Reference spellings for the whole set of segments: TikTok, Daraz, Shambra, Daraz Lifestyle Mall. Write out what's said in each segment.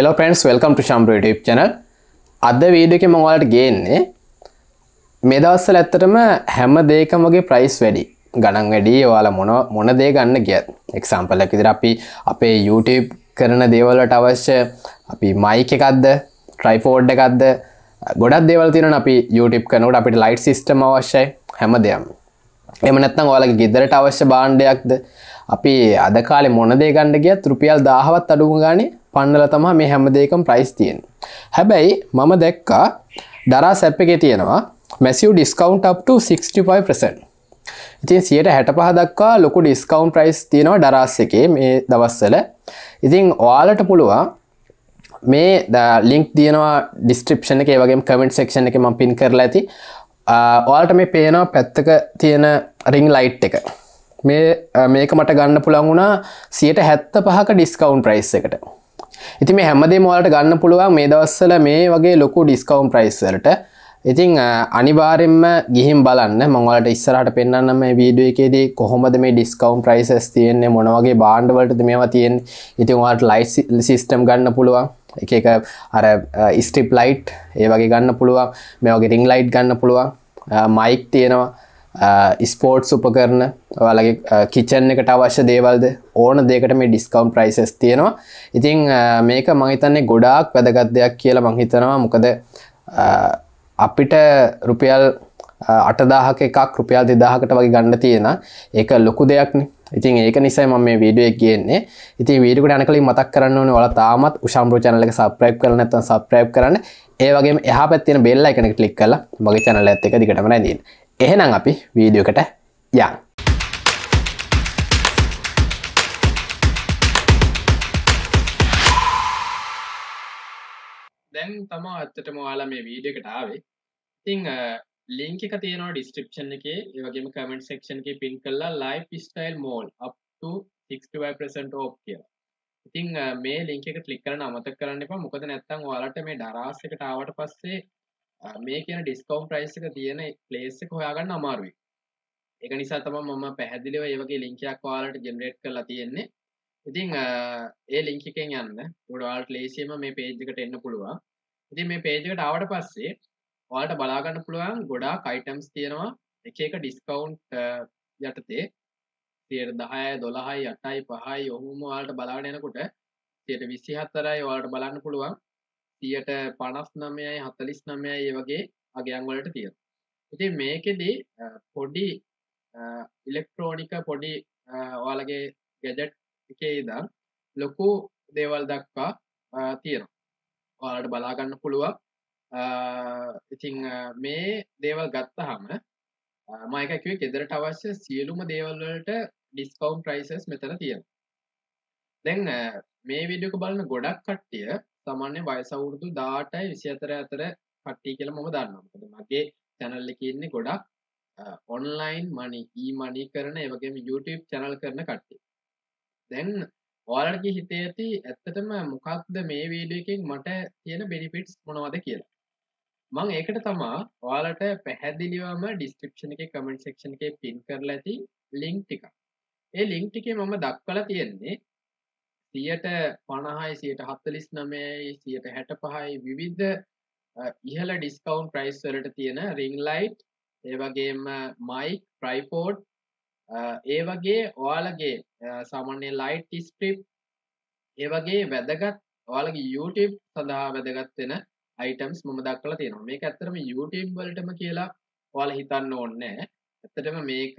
Hello friends, welcome to Shambra YouTube channel. Adda video එකේ මම ඔයාලට ගේන්නේ මේ දවස්වල ඇත්තටම හැම දෙයකම වගේ price වැඩි. ගණන් වැඩි. ඔයාලා මොන දේ ගන්න ගියත්. Example එකක් විදිහට අපි අපේ YouTube කරන දේවල් වලට අවශ්‍ය අපි mic එකක්ද, tripod එකක්ද, ගොඩක් දේවල් තියෙනවනේ අපි YouTube කරනකොට අපිට light system අවශ්‍යයි හැම දෙයක්ම. එහෙම නැත්නම් ඔයාලගේ ගෙදරට අවශ්‍ය භාණ්ඩයක්ද අපි අද කාලේ මොන දේ ගන්න ගියත් රුපියල් 1000වත් අඩුම ගානේ පන්නලා තමයි මේ හැම දෙයකම price තියෙන්නේ. හැබැයි මම දැක්කා Daraz app එකේ තියෙනවා massive discount up to 65%. ඉතින් 165 දක්වා ලොකු discount price තියෙනවා Daraz එකේ මේ දවස්වල. ඉතින් ඔයාලට පුළුවන් මේ link තියෙනවා description එකේ ඒ වගේම comment section එකේ මම pin කරලා ඇති. ඔයාලට මේ පේනවා පැත්තක තියෙන ring light එක. මේක මට ගන්න පුළුවන් වුණා 75%ක discount price එකට. ඉතින් මේ හැමදේම ඔයාලට ගන්න පුළුවන් මේ දවස්වල මේ වගේ ලොකු discount price වලට. ඉතින් අනිවාර්යෙන්ම ගිහින් බලන්න. මම ඔයාලට ඉස්සරහට පෙන්නන්නම් මේ වීඩියෝ එකේදී කොහොමද මේ discount prices තියෙන්නේ මොන වගේ භාණ්ඩ වලටද මේවා තියෙන්නේ. ඉතින් ඔයාලට light system ගන්න පුළුවන්. එක එක අර strip light ඒ වගේ ගන්න පුළුවන්. මේ වගේ ring light ගන්න පුළුවන්. mic තියෙනවා. sports උපකරණ ඔයාලගේ kitchen එකට අවශ්‍ය දේවල්ද ඕන දෙයකට මේ discount prices තියෙනවා. ඉතින් මේක මම හිතන්නේ ගොඩාක් වැදගත් දෙයක් කියලා මම හිතනවා. මොකද අපිට රුපියල් 8000ක එකක් රුපියල් 2000කට වගේ ගන්න තියෙන. ඒක ලොකු දෙයක්නේ. ඉතින් ඒක නිසා මම මේ වීඩියෝ එක ගේන්නේ. ඉතින් වීඩියෝ එකට යන කලින් මතක් කරන්න ඕනේ ඔයාලා තාමත් Shambra channel එක subscribe කරලා නැත්නම් subscribe කරන්න. ඒ වගේම එහා පැත්තේ තියෙන bell icon එක click කරලා මගේ channel එකත් එක දිගටම නැදින්න. එහෙනම් අපි වීඩියෝ එකට යන්න. දැන් තමයි ඇත්තටම ඔයාලා මේ වීඩියෝ එකට ආවේ. ඉතින් link එක තියෙනවා description එකේ. ඒ වගේම comment section එකේ pin කරලා lifestyle mall up to 65% off කියලා. ඉතින් මේ link එක click කරන්න අමතක කරන්න එපා. මොකද නැත්තම් ඔයාලට මේ Daraz එකට ආවට පස්සේ මේ කියන discount price එක තියෙන place එක හොයාගන්න අමාරුයි. ඒක නිසා තමයි මම පැහැදිලිව මේ වගේ link එකක් ඔයාලට generate කරලා තියෙන්නේ. ඉතින් ඒ link එකෙන් යන්න. උඩ ඔයාලට ලේසියෙන්ම මේ page එකට එන්න පුළුවන්. ඉතින් මේ page එකට ආවට පස්සේ ඔයාලට බලා ගන්න පුළුවන් ගොඩාක් items තියෙනවා. එක එක discount යටතේ 10%, 12%, 8%, 5%, ඔහොම ඔයාලට බලාගෙන යනකොට 24%යි ඔයාලට බලන්න පුළුවන්. 59යි 49යි ඒ වගේ අගයන් වලට තියෙනවා. ඉතින් මේකෙදී පොඩි ඉලෙක්ට්‍රොනික පොඩි ඔයාලගේ ගැජට් එකේ ඉඳන් ලොකු දේවල් දක්වා තියෙනවා. ඔයාලට බලා ගන්න පුළුවන්. ඉතින් මේ දේවල් ගත්තාම මම එක කිව්වේ ගෙදරට අවශ්‍ය සියලුම දේවල් වලට discount prices මෙතන තියෙනවා. දැන් මේ වීඩියෝ එක බලන ගොඩක් කට්ටිය सामान्य वयस අවුරුදු 18 24 අතර කට්ටිය කියලා මම දන්නවා. මොකද මගේ channel එකේ ඉන්නේ ගොඩක් online money e-money කරන ඒ වගේම YouTube channel කරන කට්ටිය. දැන් ඔයාලගේ හිතේ ඇති ඇත්තටම මොකක්ද මේ වීඩියෝ එකෙන් මට තියෙන benefits මොනවද කියලා. මම ඒකට තමයි ඔයාලට පැහැදිලිවම description එකේ comment section එකේ pin කරලා ඇති link ටික. ඒ link ටිකේ මම දක්වලා තියෙන්නේ 50%යි 49%යි 65%යි විවිධ ඉහළ discount price වලට තියෙන ring light ඒ වගේම mic tripod ඒ වගේ ඔයාලගේ සාමාන්‍ය light strip ඒ වගේ වැදගත් ඔයාලගේ YouTube සඳහා වැදගත් වෙන items මම දක්වලා තියෙනවා. මේක ඇත්තටම YouTube වලටම කියලා ඔයාලා හිතන්න ඕනේ නැහැ. ඇත්තටම මේක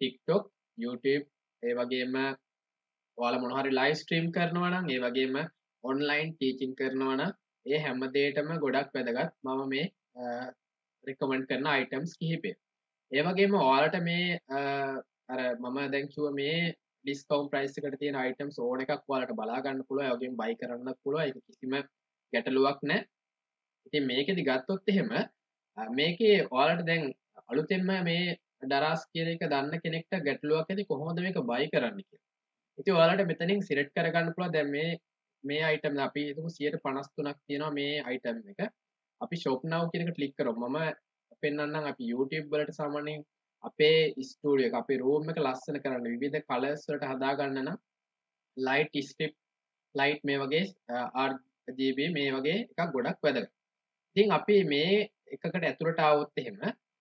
TikTok, YouTube ඒ වගේම ඔයාලා මොනවා හරි live stream කරනවා නම් ඒ වගේම online teaching කරනවා නම් ඒ හැම දෙයකටම ගොඩක් වැදගත්. මම මේ recommend කරන items කිහිපය. ඒ වගේම ඔයාලට මේ අර මම දැන් කිව්ව මේ discount price එකට තියෙන items ඕන එකක් ඔයාලට බලා ගන්න පුළුවන්. ඒ වගේම buy කරන්නත් පුළුවන්. ඒක කිසිම ගැටලුවක් නැහැ. ඉතින් මේකෙදි ගත්තොත් එහෙම මේකේ ඔයාලට දැන් අලුතෙන්ම මේ Daraz කියන එක දන්න කෙනෙක්ට ගැටලුවක් ඇති කොහොමද මේක buy කරන්න කියලා. ඉතින් ඔයාලට මෙතනින් සිලෙක්ට් කරගන්න පුළුවන්. දැන් මේ item අපි හිතමු 153ක් තියෙනවා මේ item එක. අපි shop now කියන එක click කරොත් මම පෙන්නන්නම් අපි YouTube වලට සාමාන්‍යයෙන් අපේ ස්ටුඩියෝ එක අපේ room එක ලස්සන කරන්න විවිධ colors වලට හදාගන්න නම් light strip light මේ වගේ ජීබී මේ වගේ එකක් ගොඩක් වැදගත්. ඉතින් අපි මේ එකකට ඇතුළට આવොත් එහෙම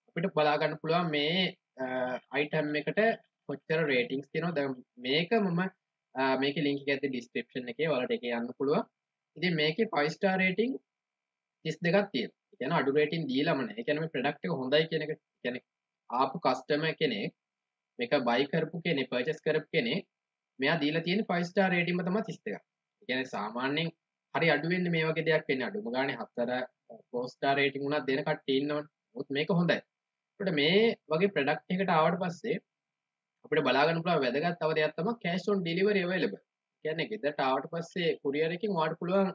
අපිට බලා ගන්න පුළුවන් මේ item එකට කොච්චර ratings තියෙනවද. මේක මම මේකේ link එක ඇත්තේ description එකේ ඔයාලට ඒක යන්න පුළුවන්. ඉතින් මේකේ 5-star rating 32ක් තියෙනවා. ඒ කියන්නේ අඩු rating දීලාම නෑ. ඒ කියන්නේ මේ product එක හොඳයි කියන එක කියන්නේ ආපු customer කෙනෙක් මේක buy කරපු කෙනෙක් purchase කරපු කෙනෙක් මෙයා දීලා තියෙන 5-star rating එක තමයි 32ක්. ඒ කියන්නේ සාමාන්‍යයෙන් හරි අඩු වෙන්නේ මේ වගේ දෙයක් වෙන්නේ අඩුම ගානේ 4-star rating උනා දෙන කට්ටිය ඉන්නවනේ. මොකද මේක හොඳයි. අපිට මේ වගේ product එකකට ආවට පස්සේ අපිට බලා ගන්න පුළුවන් වැදගත් තව දෙයක් තමයි cash on delivery available. කියන්නේ ගෙදරට ආවට පස්සේ courier එකකින් ඔයාලට පුළුවන්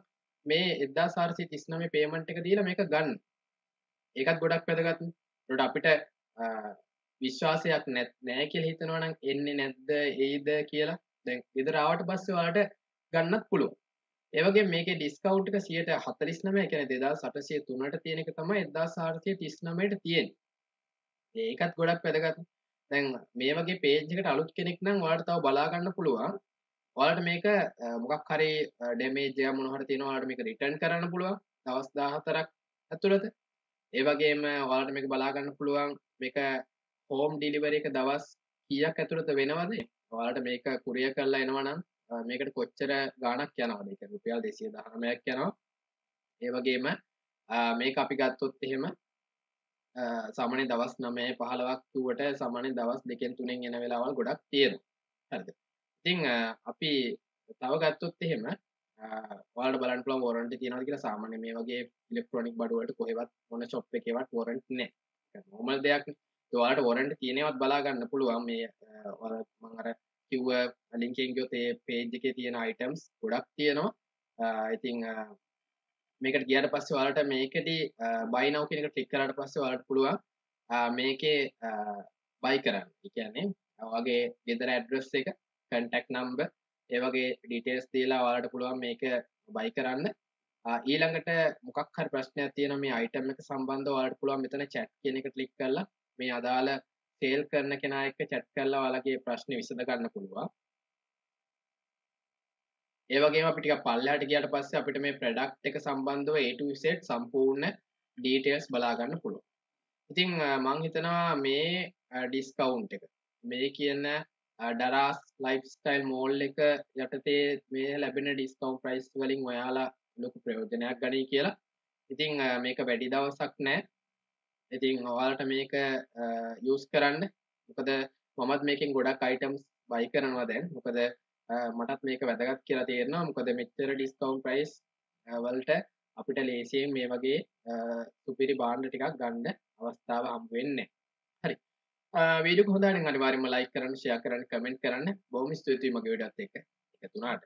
මේ 1439 payment එක දීලා මේක ගන්න. ඒකත් ගොඩක් වැදගත්. ඒකට අපිට විශ්වාසයක් නැහැ කියලා හිතනවා නම් එන්නේ නැද්ද එයිද කියලා. දැන් ගෙදර ආවට පස්සේ ඔයාලට ගන්නත් පුළුවන්. ඒ වගේම මේකේ discount එක 149 කියන්නේ 2803ට තියෙන එක තමයි 1439ට තියෙන්නේ. ඒකත් ගොඩක් වැදගත්. දැන් මේ වගේ page එකට අලුත් කෙනෙක් නම් ඔයාලට තව බලා ගන්න පුළුවන්. ඔයාලට මේක මොකක් හරි damage එක මොන හරි තියෙනවා ඔයාලට මේක return කරන්න පුළුවන්. දවස් 14ක් ඇතුළත. ඒ වගේම ඔයාලට මේක බලා ගන්න පුළුවන් මේක home delivery එක දවස් කීයක් ඇතුළත වෙනවද? ඔයාලට මේක courier කරලා එනවා නම් මේකට කොච්චර ගාණක් යනවද? ඒ කියන්නේ රුපියල් 219ක් යනවා. ඒ වගේම මේක අපි ගත්තොත් එහෙම සාමාන්‍ය දවස් 9 15ක් තුවට සාමාන්‍ය දවස් 2න් 3න් යන වෙලාවල් ගොඩක් තියෙනවා. හරිද? ඉතින් අපි තව ගත්තොත් එහෙම ඔයාලට බලන්න පුළුවන් වොරන්ටි තියනවාද කියලා. සාමාන්‍ය මේ වගේ ඉලෙක්ට්‍රොනික බඩු වලට කොහෙවත් මොන shop එකේවත් වොරන්ටි නැහැ. ඒක normal දෙයක්. ඒ ඔයාලට වොරන්ටි තියෙනවත් බලා ගන්න පුළුවන්. මේ මම අර linking your page items product I think make it gear pass to make it buy now can click out pass to make a biker you can name okay either address contact number evagay details deal out of make a biker on elongate mukakar prashna theonomy item like someone the art pull on with a chat can you click color me adala sale කරන කෙනා එක්ක chat කරලා ඔයාලගේ ප්‍රශ්න විසඳ ගන්න පුළුවන්. ඒ වගේම අපි ටිකක් පල්ලෙහාට ගියාට පස්සේ අපිට මේ product එක සම්බන්ධව A to Z සම්පූර්ණ details බලා ගන්න පුළුවන්. ඉතින් මම හිතනවා මේ discount එක මේ කියන Daraz lifestyle mall එක යටතේ මේ ලැබෙන discount price වලින් ඔයාලා ලොකු ප්‍රයෝජනයක් ගනී කියලා. ඉතින් මේක වැඩි දවසක් නැහැ. ඉතින් ඔයාලට මේක යූස් කරන්න. මොකද මමත් මේකෙන් ගොඩක් items buy කරනවා දැන්. මොකද මටත් මේක වැදගත් කියලා තේරෙනවා. මොකද මෙච්චර discount price වලට අපිට ලේසියෙන් මේ වගේ සුපිරි භාණ්ඩ ටිකක් ගන්න අවස්ථාව හම්බ වෙන්නේ නැහැ. හරි. වීඩියෝ එක හොඳ නම් අනිවාර්යයෙන්ම like කරන්න, share කරන්න, comment කරන්න. බොහොම ස්තුතියි මගේ වීඩියෝත් එක්ක එකතු වුණාට.